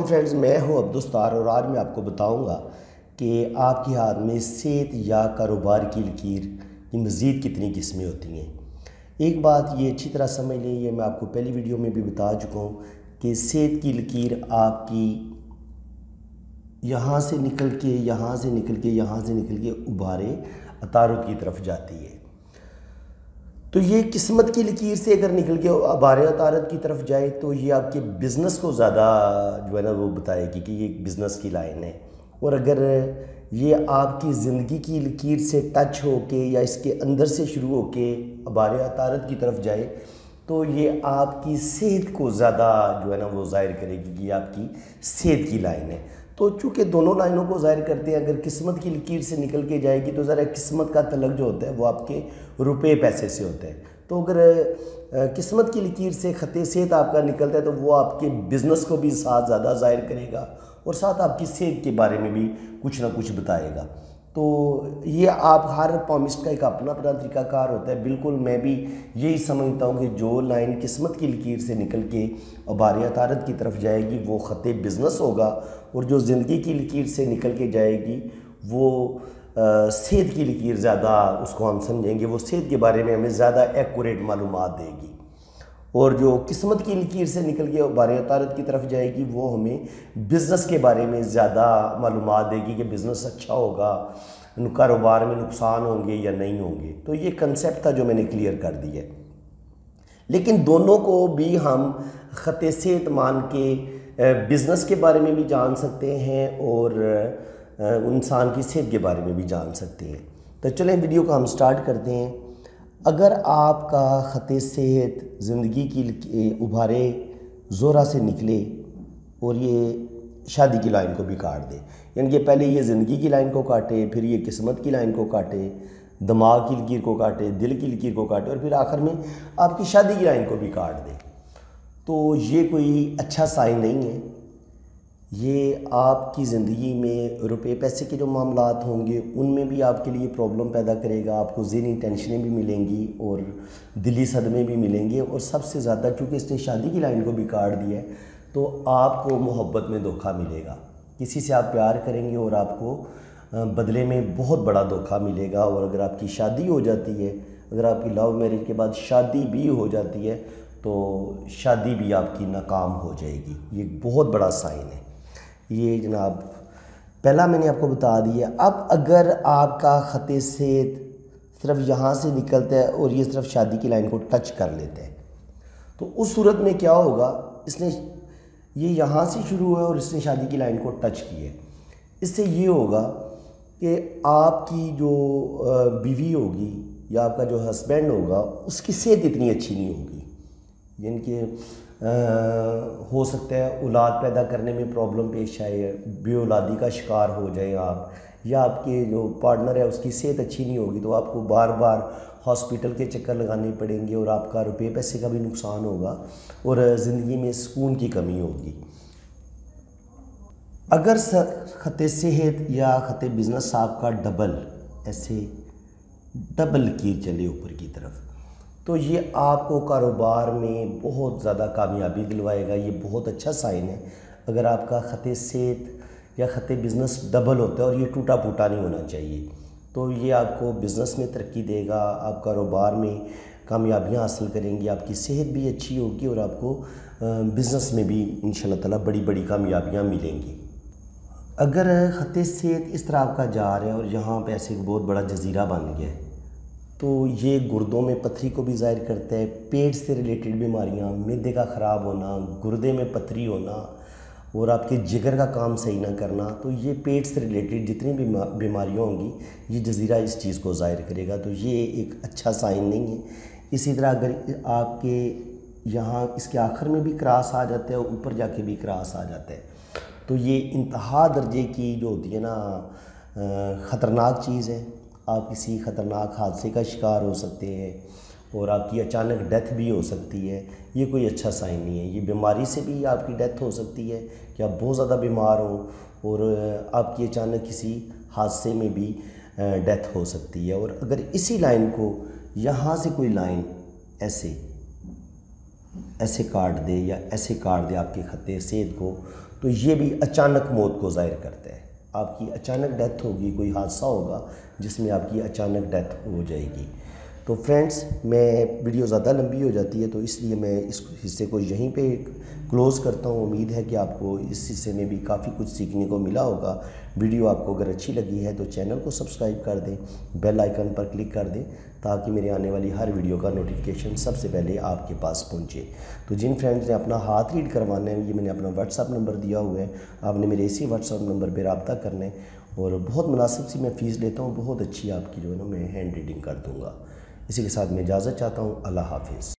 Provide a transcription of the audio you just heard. Friends, मैं हूं अब्दुस्तार और आज मैं आपको बताऊंगा कि आपके हाथ में सेहत या कारोबार की लकीर की मज़ीद कितनी किस्में होती हैं। एक बात ये अच्छी तरह समझ लें, ये मैं आपको पहली वीडियो में भी बता चुका हूँ कि सेहत की लकीर आपकी यहाँ से निकल के उबारे अतारुत की तरफ जाती है। तो ये किस्मत की लकीर से अगर निकल के अबारे तारत की तरफ जाए तो ये आपके बिज़नेस को ज़्यादा जो है ना वो बताएगी कि ये एक बिज़नेस की लाइन है। और अगर ये आपकी ज़िंदगी की लकीर से टच हो के या इसके अंदर से शुरू हो के अबारे तारत की तरफ जाए तो ये आपकी सेहत को ज़्यादा जो है ना वो ज़ाहिर करेगी कि आपकी सेहत की लाइन है। तो चूँकि दोनों लाइनों को ज़ाहिर करते हैं, अगर किस्मत की लकीर से निकल के जाएगी तो ज़रा किस्मत का तलक जो होता है वो आपके रुपए पैसे से होता है। तो अगर किस्मत की लकीर से ख़ते सेहत आपका निकलता है तो वो आपके बिज़नेस को भी साथ ज़्यादा ज़ाहिर करेगा और साथ आपकी सेहत के बारे में भी कुछ ना कुछ बताएगा। तो ये आप हर पॉमिस्ट का एक अपना अपना तरीक़ाकार होता है। बिल्कुल मैं भी यही समझता हूँ कि जो लाइन किस्मत की लकीर से निकल के अबारे तारत की तरफ जाएगी वो ख़ते बिज़नेस होगा और जो ज़िंदगी की लकीर से निकल के जाएगी वो सेहत की लकीर ज़्यादा उसको हम समझेंगे, वो सेहत के बारे में हमें ज़्यादा एक्यूरेट मालूमात देगी। और जो किस्मत की लकीर से निकल के अबारे तारत की तरफ जाएगी वो हमें बिज़नेस के बारे में ज़्यादा मालूमात देगी कि बिज़नेस अच्छा होगा, कारोबार में नुकसान होंगे या नहीं होंगे। तो ये कंसेप्ट था जो मैंने क्लियर कर दिया, लेकिन दोनों को भी हम ख़ते सेहत मान के बिज़नेस के बारे में भी जान सकते हैं और इंसान की सेहत के बारे में भी जान सकते हैं। तो चलें वीडियो को हम स्टार्ट करते हैं। अगर आपका ख़ते सेहत ज़िंदगी की उभारे ज़ोरा से निकले और ये शादी की लाइन को भी काट दे, यानी कि पहले ये ज़िंदगी की लाइन को काटे, फिर ये किस्मत की लाइन को काटे, दिमाग की लकीर को काटे, दिल की लकीर को काटे और फिर आखिर में आपकी शादी की लाइन को भी काट दे, तो ये कोई अच्छा साइन नहीं है। ये आपकी ज़िंदगी में रुपए पैसे के जो मामलात होंगे उनमें भी आपके लिए प्रॉब्लम पैदा करेगा, आपको ज़हनी टेंशनें भी मिलेंगी और दिली सदमे भी मिलेंगे। और सबसे ज़्यादा चूँकि इसने शादी की लाइन को भी काट दिया है तो आपको मोहब्बत में धोखा मिलेगा। किसी से आप प्यार करेंगे और आपको बदले में बहुत बड़ा धोखा मिलेगा। और अगर आपकी शादी हो जाती है, अगर आपकी लव मैरिज के बाद शादी भी हो जाती है तो शादी भी आपकी नाकाम हो जाएगी। ये बहुत बड़ा साइन है। ये जनाब पहला मैंने आपको बता दिया। अब अगर आपका ख़ते सेहत सिर्फ यहाँ से निकलता है और ये सिर्फ शादी की लाइन को टच कर लेता है तो उस सूरत में क्या होगा, इसने ये यहाँ से शुरू हुआ और इसने शादी की लाइन को टच की है। इससे ये होगा कि आपकी जो बीवी होगी या आपका जो हस्बैंड होगा उसकी सेहत इतनी अच्छी नहीं होगी, यानी कि हो सकता है औलाद पैदा करने में प्रॉब्लम पेश आए, बेऔलादी का शिकार हो जाए आप, या आपके जो पार्टनर है उसकी सेहत अच्छी नहीं होगी तो आपको बार बार हॉस्पिटल के चक्कर लगाने पड़ेंगे और आपका रुपये पैसे का भी नुकसान होगा और ज़िंदगी में सुकून की कमी होगी। अगर ख़ते सेहत या ख़ते बिज़नेस आपका डबल ऐसे डबल की चले ऊपर की तरफ तो ये आपको कारोबार में बहुत ज़्यादा कामयाबी दिलवाएगा। ये बहुत अच्छा साइन है अगर आपका ख़ते सेहत या ख़ते बिज़नेस डबल होता है और ये टूटा फूटा नहीं होना चाहिए। तो ये आपको बिज़नेस में तरक्की देगा, आप कारोबार में कामयाबियाँ हासिल करेंगे, आपकी सेहत भी अच्छी होगी और आपको बिज़नेस में भी इंशाल्लाह ताला बड़ी बड़ी कामयाबियाँ मिलेंगी। अगर ख़ते सेहत इस तरह आपका जा रहा है और यहाँ पर ऐसे एक बहुत बड़ा जजीरा बन गया है तो ये गुर्दों में पथरी को भी ज़ाहिर करता है, पेट से रिलेटेड बीमारियाँ, मैदे का ख़राब होना, गुर्दे में पथरी होना और आपके जिगर का काम सही ना करना, तो ये पेट से रिलेटेड जितनी भी बीमारियाँ होंगी ये जजीरा इस चीज़ को ज़ाहिर करेगा। तो ये एक अच्छा साइन नहीं है। इसी तरह अगर आपके यहाँ इसके आखिर में भी क्रॉस आ जाता है, ऊपर जाके भी क्रॉस आ जाता है तो ये इंतहा दर्जे की जो होती है ना ख़तरनाक चीज़ है। आप किसी ख़तरनाक हादसे का शिकार हो सकते हैं और आपकी अचानक डेथ भी हो सकती है। ये कोई अच्छा साइन नहीं है। ये बीमारी से भी आपकी डेथ हो सकती है कि आप बहुत ज़्यादा बीमार हो और आपकी अचानक किसी हादसे में भी डेथ हो सकती है। और अगर इसी लाइन को यहाँ से कोई लाइन ऐसे ऐसे काट दे या ऐसे काट दे आपके ख़ते सेहत को तो ये भी अचानक मौत को ज़ाहिर करते हैं। आपकी अचानक डेथ होगी, कोई हादसा होगा जिसमें आपकी अचानक डेथ हो जाएगी। तो फ्रेंड्स, मैं वीडियो ज़्यादा लंबी हो जाती है तो इसलिए मैं इस हिस्से को यहीं पे क्लोज़ करता हूँ। उम्मीद है कि आपको इस हिस्से में भी काफ़ी कुछ सीखने को मिला होगा। वीडियो आपको अगर अच्छी लगी है तो चैनल को सब्सक्राइब कर दें, बेल आइकन पर क्लिक कर दें ताकि मेरे आने वाली हर वीडियो का नोटिफिकेशन सबसे पहले आपके पास पहुँचे। तो जिन फ्रेंड्स ने अपना हाथ रीड करवाना है, ये मैंने अपना व्हाट्सअप नंबर दिया हुआ है, आपने मेरे इसी व्हाट्सअप नंबर पर रब्ता करना है और बहुत मुनासिब सी मैं फ़ीस लेता हूँ, बहुत अच्छी आपकी जो है ना मैं हैंड रीडिंग कर दूँगा। इसी के साथ मैं इजाज़त चाहता हूँ। अल्लाह हाफिज़।